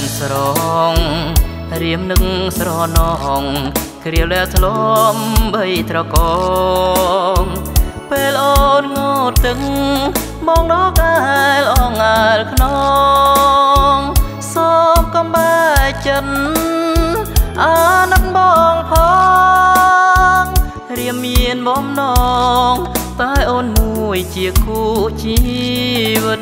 นสรองเรียมนึงสระนองเคลียวและทลมใบตรกองเปลออนงดตึงมองดอกไอ้ลองไอ้ขนองสอบกำบายจันอานับมองพองเรียมเมียนบ้อมนองตายโอนมวยเจียคู่ชีวิต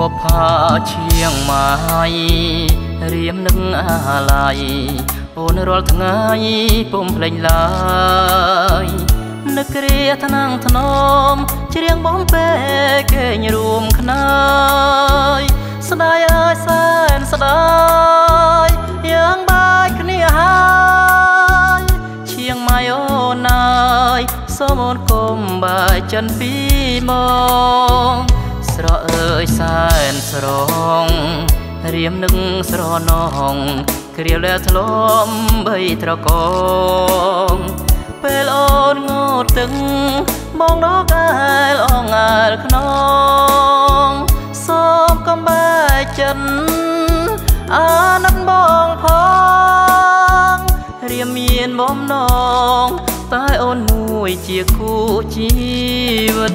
บพาเชียงใหม่เรียมนึงอะไรโอนรอลทั้งไงปุ่มเพลงลายนึกเรียทนางถนอมเชียงบ้อมเป๊ะเกยรวมขนายสดายอ้ายแสนสดายยังบายขณีหายเชียงใหม่โอนายสมอนกลมบายจันปีมองสระเอ้ยแสนสรองเรียมนึงสระนองเคลียวและทลมใบตรกองเปลออนงดตึงมองดอกไอ้ลองไอ้ขนองสอบกำบายจันอานับมองพองเรียมเมียนบ้อมนองตายโอนมวยเจียคู่ชีวิต